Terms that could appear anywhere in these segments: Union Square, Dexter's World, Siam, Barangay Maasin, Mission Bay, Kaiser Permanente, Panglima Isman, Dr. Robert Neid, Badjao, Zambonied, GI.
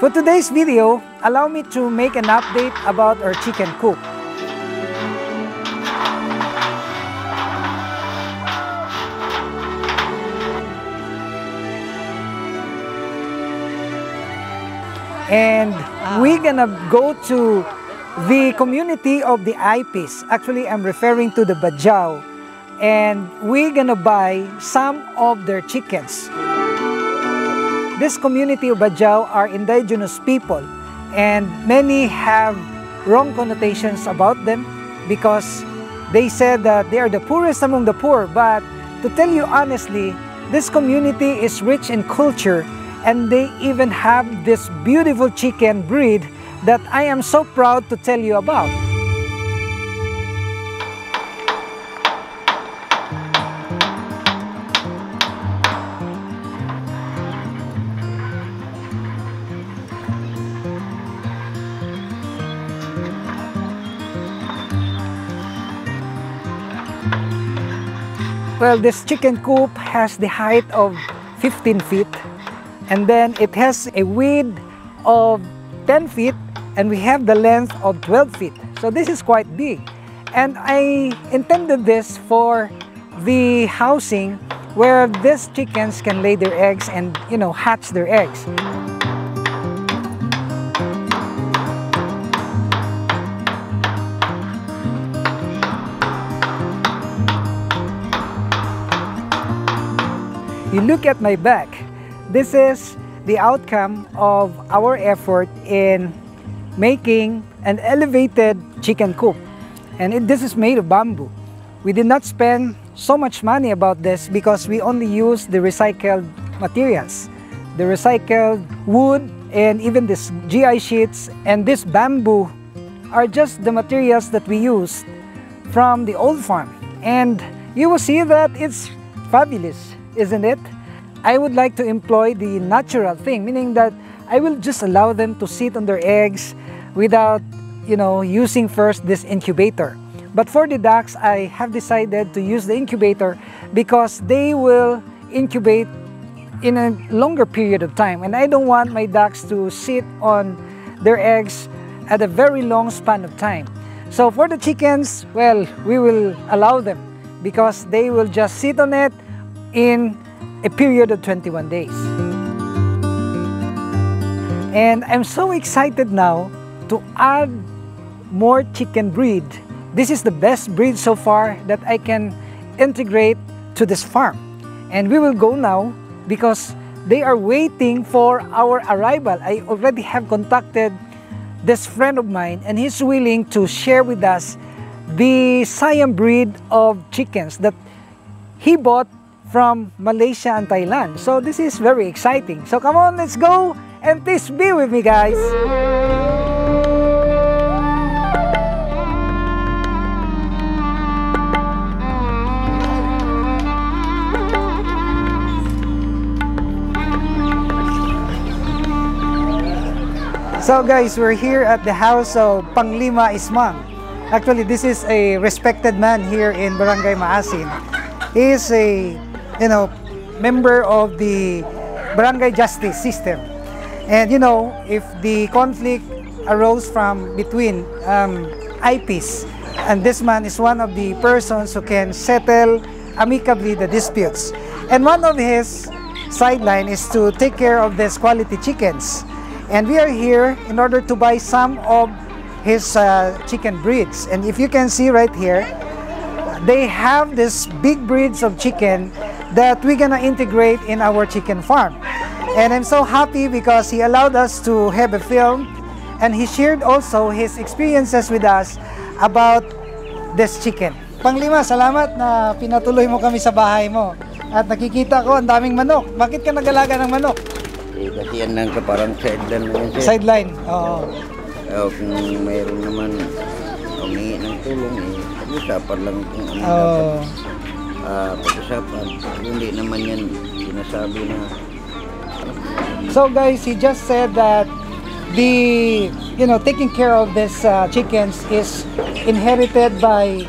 For today's video, allow me to make an update about our chicken coop. And we're gonna go to the community of the Ipis. Actually, I'm referring to the Badjao. And we're gonna buy some of their chickens. This community of Badjao are indigenous people, and many have wrong connotations about them because they said that they are the poorest among the poor. But to tell you honestly, this community is rich in culture, and they even have this beautiful chicken breed that I am so proud to tell you about. Well, this chicken coop has the height of 15 feet, and then it has a width of 10 feet, and we have the length of 12 feet. So this is quite big. And I intended this for the housing where these chickens can lay their eggs and, you know, hatch their eggs. You look at my back. This is the outcome of our effort in making an elevated chicken coop. And this is made of bamboo. We did not spend so much money about this because we only used the recycled materials. The recycled wood and even this GI sheets and this bamboo are just the materials that we used from the old farm. And you will see that it's fabulous. Isn't it? I would like to employ the natural thing, meaning that I will just allow them to sit on their eggs without, you know, using first this incubator. But for the ducks, I have decided to use the incubator because they will incubate in a longer period of time, and I don't want my ducks to sit on their eggs at a very long span of time. So for the chickens, well, we will allow them because they will just sit on it in a period of 21 days. And I'm so excited now to add more chicken breed. This is the best breed so far that I can integrate to this farm. And we will go now because they are waiting for our arrival. I already have contacted this friend of mine, and he's willing to share with us the Siam breed of chickens that he bought from Malaysia and Thailand. So this is very exciting. So come on, let's go, and please be with me, guys. So guys, we're here at the house of Panglima Isman. Actually, this is a respected man here in Barangay Maasin. He is a member of the barangay justice system. And you know, if the conflict arose from between IPs, and this man is one of the persons who can settle amicably the disputes. And one of his sideline is to take care of these quality chickens. And we are here in order to buy some of his chicken breeds. And if you can see right here, they have these big breeds of chicken that we're gonna integrate in our chicken farm. And I'm so happy because he allowed us to have a film, and he shared also his experiences with us about this chicken. Panglima, salamat na pinatuloy mo kami sa bahay mo. At nakikita ko ang daming manok. Bakit ka nag-alaga ng manok? Eh, kasi yan lang ka parang sideline mo. Sideline, oo. Kung mayroon naman humingi ng tulong, pag-usapan lang kung ano dapat. So guys, he just said that the taking care of these chickens is inherited by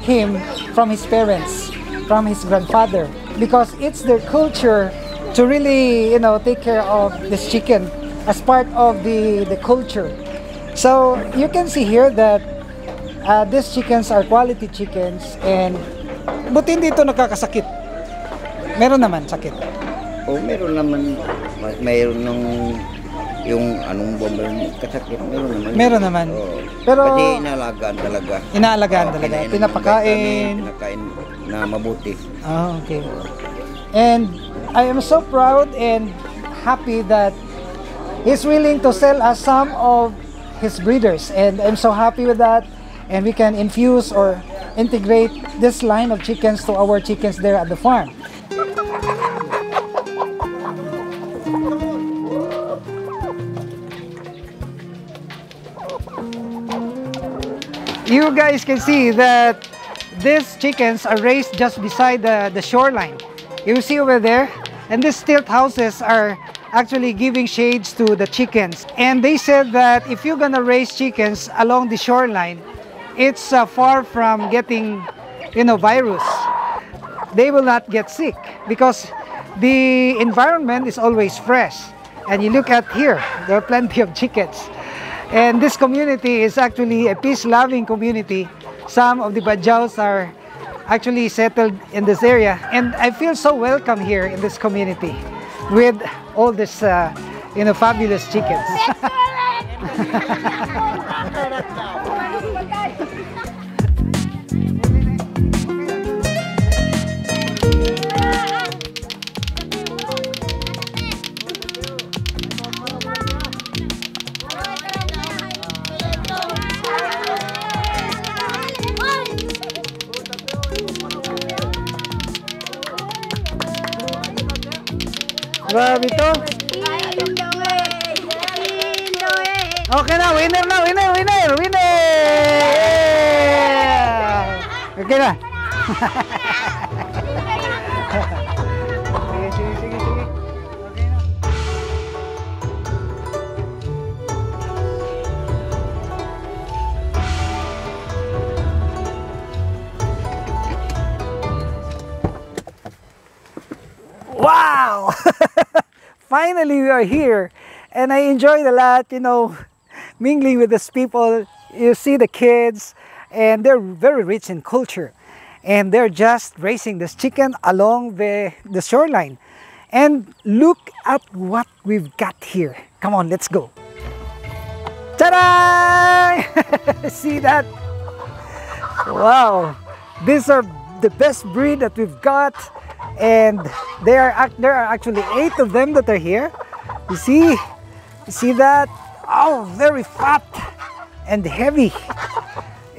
him from his parents, from his grandfather, because it's their culture to really take care of this chicken as part of the culture. So you can see here that these chickens are quality chickens, and buti hindi ito nakakasakit. Meron naman sakit. Oh, meron naman. Meron ng yung anong bomber kasakit. Meron naman. Oh, pero kasi inaalagaan talaga. Pinapakain. Pinapakain na mabuti. Ah, okay. And I am so proud and happy that he's willing to sell us some of his breeders, and I'm so happy with that. And we can infuse or integrate this line of chickens to our chickens there at the farm. You guys can see that these chickens are raised just beside the shoreline. You see over there, and these stilt houses are actually giving shades to the chickens. And they said that if you're gonna raise chickens along the shoreline, it's far from getting, virus. They will not get sick because the environment is always fresh. And you look at here, there are plenty of chickens. And this community is actually a peace-loving community. Some of the Badjaos are actually settled in this area. And I feel so welcome here in this community with all these, fabulous chickens. Grabe ito. Okay na, winner! Yeah! Okay na. Wow! Finally, we are here, and I enjoyed a lot, mingling with these people. You see the kids, and they're very rich in culture, and they're just raising this chicken along the shoreline. And look at what we've got here. Come on, let's go. Ta-da! See that? Wow! These are the best breed that we've got. And there are actually 8 of them that are here. You see that? Oh, very fat and heavy.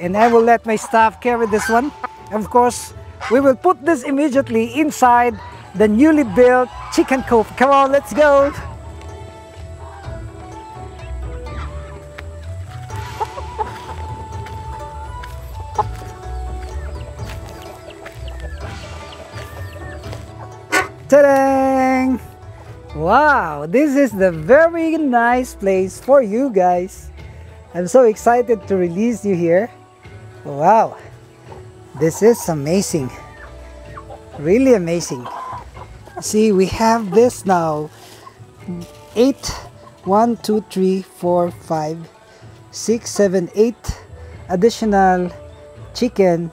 And I will let my staff carry this one. Of course, we will put this immediately inside the newly built chicken coop. Come on, let's go. Ta-da! Wow, this is the very nice place for you guys. I'm so excited to release you here. Wow, this is amazing. Really amazing. See, we have this now. 8, 1, 2, 3, 4, 5, 6, 7, 8 additional chicken.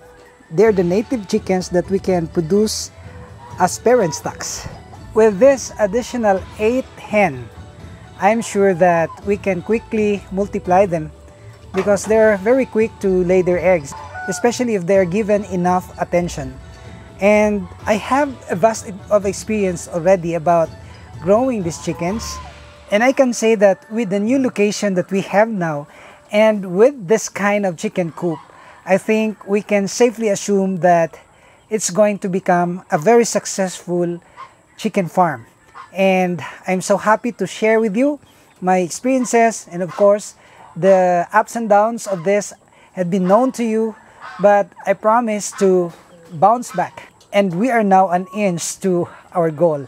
They're the native chickens that we can produce as parent stocks. With this additional 8 hen, I'm sure that we can quickly multiply them because they're very quick to lay their eggs, especially if they're given enough attention. And I have a vast of experience already about growing these chickens, and I can say that with the new location that we have now and with this kind of chicken coop, I think we can safely assume that it's going to become a very successful chicken farm. And I'm so happy to share with you my experiences, and of course the ups and downs of this had been known to you, but I promise to bounce back, and we are now an inch to our goal.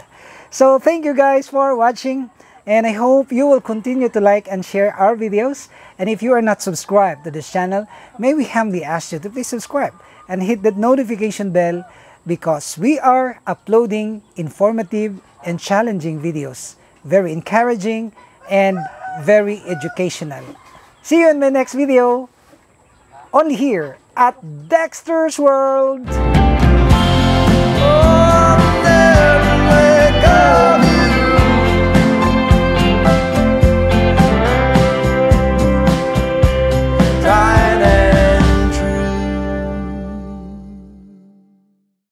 So thank you guys for watching, and I hope you will continue to like and share our videos. And if you are not subscribed to this channel, may we humbly ask you to please subscribe and hit that notification bell, because we are uploading informative and challenging videos, very encouraging and very educational. See you in my next video, only here at Dexter's World!